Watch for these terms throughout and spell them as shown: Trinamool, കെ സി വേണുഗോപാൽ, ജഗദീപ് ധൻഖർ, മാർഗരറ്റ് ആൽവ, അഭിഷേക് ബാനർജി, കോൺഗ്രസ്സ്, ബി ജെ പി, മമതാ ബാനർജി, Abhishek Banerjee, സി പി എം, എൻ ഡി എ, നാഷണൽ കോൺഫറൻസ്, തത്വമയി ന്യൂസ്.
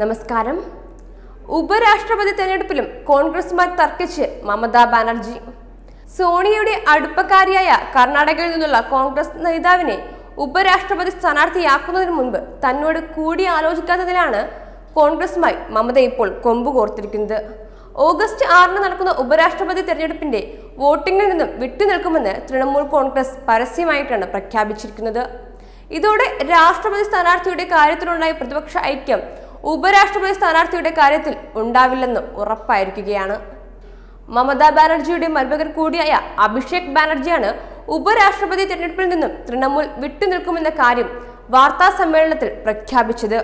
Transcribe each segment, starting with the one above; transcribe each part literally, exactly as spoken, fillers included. നമസ്കാരം. ഉപരാഷ്ട്രപതി തെരഞ്ഞെടുപ്പിലും കോൺഗ്രസ്മാർ തർക്കിച്ച് മമതാ ബാനർജി. സോണിയയുടെ അടുപ്പക്കാരിയായ കർണാടകയിൽ നിന്നുള്ള കോൺഗ്രസ് നേതാവിനെ ഉപരാഷ്ട്രപതി സ്ഥാനാർത്ഥിയാക്കുന്നതിന് മുൻപ് തന്നോട് കൂടി ആലോചിക്കാത്തതിലാണ് കോൺഗ്രസുമായി മമത ഇപ്പോൾ കൊമ്പ് കോർത്തിരിക്കുന്നത്. ഓഗസ്റ്റ് ആറിന് നടക്കുന്ന ഉപരാഷ്ട്രപതി തെരഞ്ഞെടുപ്പിന്റെ വോട്ടിംഗിൽ നിന്നും വിട്ടുനിൽക്കുമെന്ന് തൃണമൂൽ കോൺഗ്രസ് പരസ്യമായിട്ടാണ് പ്രഖ്യാപിച്ചിരിക്കുന്നത്. ഇതോടെ രാഷ്ട്രപതി സ്ഥാനാർത്ഥിയുടെ കാര്യത്തിലുണ്ടായ പ്രതിപക്ഷ ഐക്യം ഉപരാഷ്ട്രപതി സ്ഥാനാർത്ഥിയുടെ കാര്യത്തിൽ ഉണ്ടാവില്ലെന്ന് ഉറപ്പായിരിക്കുകയാണ്. മമതാ ബാനർജിയുടെ മരുമകൻ കൂടിയായ അഭിഷേക് ബാനർജിയാണ് ഉപരാഷ്ട്രപതി തെരഞ്ഞെടുപ്പിൽ നിന്നും തൃണമൂൽ വിട്ടുനിൽക്കുമെന്ന കാര്യം വാർത്താ സമ്മേളനത്തിൽ പ്രഖ്യാപിച്ചത്.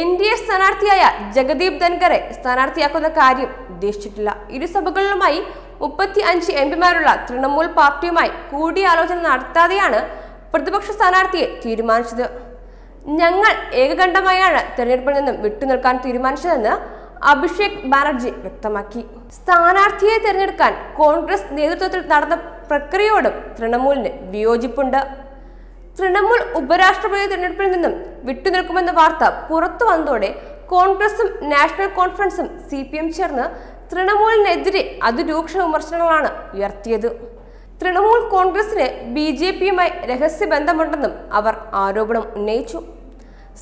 എൻ ഡി എ സ്ഥാനാർത്ഥിയായ ജഗദീപ് ധൻഖറെ സ്ഥാനാർത്ഥിയാക്കുന്ന കാര്യം ഉദ്ദേശിച്ചിട്ടില്ല. ഇരുസഭകളിലുമായി മുപ്പത്തി അഞ്ച് എം പിമാരുള്ള തൃണമൂൽ പാർട്ടിയുമായി കൂടിയാലോചന നടത്താതെയാണ് പ്രതിപക്ഷ സ്ഥാനാർത്ഥിയെ തീരുമാനിച്ചത്. ഞങ്ങൾ ഏകകണ്ഠമായാണ് തെരഞ്ഞെടുപ്പിൽ നിന്നും വിട്ടുനിൽക്കാൻ തീരുമാനിച്ചതെന്ന് അഭിഷേക് ബാനർജി വ്യക്തമാക്കി. സ്ഥാനാർത്ഥിയെ തിരഞ്ഞെടുക്കാൻ കോൺഗ്രസ് നേതൃത്വത്തിൽ നടന്ന പ്രക്രിയയോടും തൃണമൂലിന് വിയോജിപ്പുണ്ട്. തൃണമൂൽ ഉപരാഷ്ട്രപതി തെരഞ്ഞെടുപ്പിൽ നിന്നും വിട്ടുനിൽക്കുമെന്ന വാർത്ത പുറത്തു വന്നതോടെ കോൺഗ്രസും നാഷണൽ കോൺഫറൻസും സി പി എം ചേർന്ന് തൃണമൂലിനെതിരെ അതിരൂക്ഷ വിമർശനങ്ങളാണ് ഉയർത്തിയത്. തൃണമൂൽ കോൺഗ്രസിന് ബി ജെ പിയുമായി രഹസ്യബന്ധമുണ്ടെന്നും അവർ ആരോപണം ഉന്നയിച്ചു.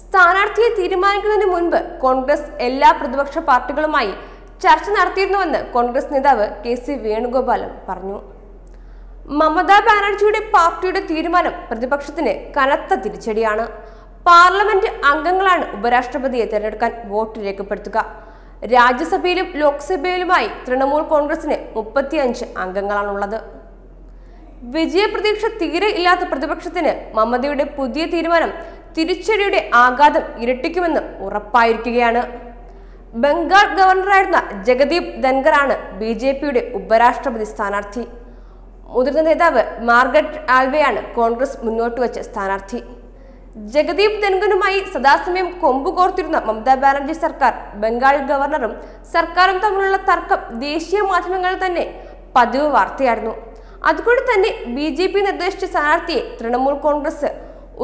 സ്ഥാനാർത്ഥിയെ തീരുമാനിക്കുന്നതിന് മുൻപ് കോൺഗ്രസ് എല്ലാ പ്രതിപക്ഷ പാർട്ടികളുമായി ചർച്ച നടത്തിയിരുന്നുവെന്ന് കോൺഗ്രസ് നേതാവ് കെ സി വേണുഗോപാലും പറഞ്ഞു. മമതാ ബാനർജിയുടെ പാർട്ടിയുടെ തീരുമാനം പ്രതിപക്ഷത്തിന് കനത്ത തിരിച്ചടിയാണ്. പാർലമെന്റ് അംഗങ്ങളാണ് ഉപരാഷ്ട്രപതിയെ തിരഞ്ഞെടുക്കാൻ വോട്ട് രേഖപ്പെടുത്തുക. രാജ്യസഭയിലും ലോക്സഭയിലുമായി തൃണമൂൽ കോൺഗ്രസിന് മുപ്പത്തിയഞ്ച് അംഗങ്ങളാണുള്ളത്. വിജയപ്രതീക്ഷ തീരെ ഇല്ലാത്ത പ്രതിപക്ഷത്തിന് മമതയുടെ പുതിയ തീരുമാനം തിരിച്ചടിയുടെ ആഘാതം ഇരട്ടിക്കുമെന്ന് ഉറപ്പായിരിക്കുകയാണ്. ബംഗാൾ ഗവർണറായിരുന്ന ജഗദീപ് ധൻഖറാണ് ബി ജെ പിയുടെ ഉപരാഷ്ട്രപതി സ്ഥാനാർത്ഥി. മുതിർന്ന നേതാവ് മാർഗരറ്റ് ആൽവയാണ് കോൺഗ്രസ് മുന്നോട്ട് വച്ച സ്ഥാനാർത്ഥി. ജഗദീപ് ധൻഖറുമായി സദാസമയം കൊമ്പുകോർത്തിരുന്ന മമതാ ബാനർജി സർക്കാർ ബംഗാൾ ഗവർണറും സർക്കാരും തമ്മിലുള്ള തർക്കം ദേശീയ മാധ്യമങ്ങളിൽ തന്നെ പതിവ് വാർത്തയായിരുന്നു. അതുകൊണ്ട് തന്നെ ബി ജെ പി നിർദ്ദേശിച്ച സ്ഥാനാർത്ഥിയെ തൃണമൂൽ കോൺഗ്രസ്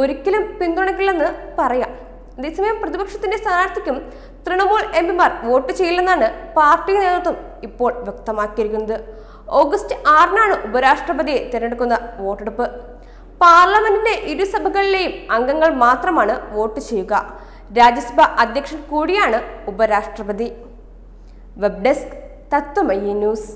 ഒരിക്കലും പിന്തുണയ്ക്കില്ലെന്ന് പറയാം. അതേസമയം പ്രതിപക്ഷത്തിന്റെ സ്ഥാനാർത്ഥിക്കും തൃണമൂൽ എം പിമാർ വോട്ട് ചെയ്യില്ലെന്നാണ് പാർട്ടി നേതൃത്വം ഇപ്പോൾ വ്യക്തമാക്കിയിരിക്കുന്നത്. ഓഗസ്റ്റ് ആറിനാണ് ഉപരാഷ്ട്രപതിയെ തിരഞ്ഞെടുക്കുന്ന വോട്ടെടുപ്പ്. പാർലമെന്റിന്റെ ഇരുസഭകളിലെയും അംഗങ്ങൾ മാത്രമാണ് വോട്ട് ചെയ്യുക. രാജ്യസഭാ അധ്യക്ഷൻ കൂടിയാണ് ഉപരാഷ്ട്രപതി. Web desk തത്വമയി ന്യൂസ്.